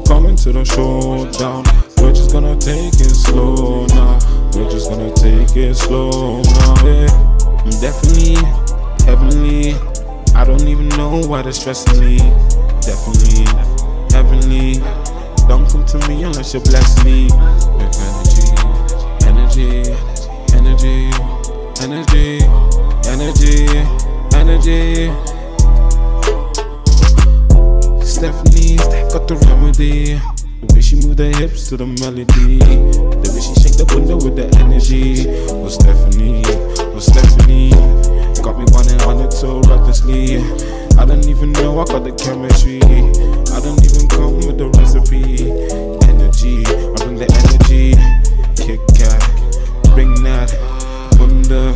no coming to the showdown. We're just gonna take it slow now. We're just gonna take it slow now. Yeah, I'm definitely heavenly. I don't even know why they're stressing me. Definitely heavenly. Don't come to me unless you bless me. With energy, energy, energy, energy, energy, energy. Stephanie's got the remedy. The way she move the hips to the melody, the way she shake the window with the energy. Oh Stephanie, oh Stephanie, got me running on it so recklessly. I don't even know I got the chemistry. I don't even come with the recipe. Energy, I bring the energy. Kit Kat, bring that wonder.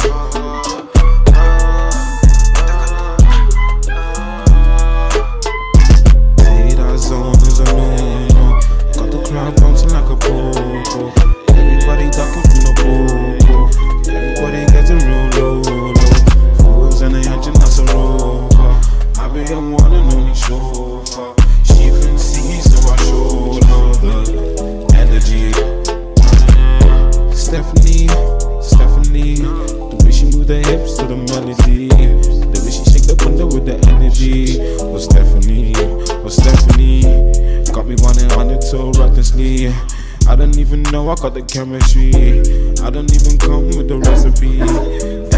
Everybody ducking from the pool. Everybody getting real low. Fools and they hunting us a rope. I be the one and only chauffeur. She even sees so I show the energy. Stephanie, Stephanie, the way she move the hips to the melody, the way she shake the window with the energy. Oh Stephanie, oh Stephanie, got me running on it so recklessly. I don't even know I got the chemistry. I don't even come with the recipe.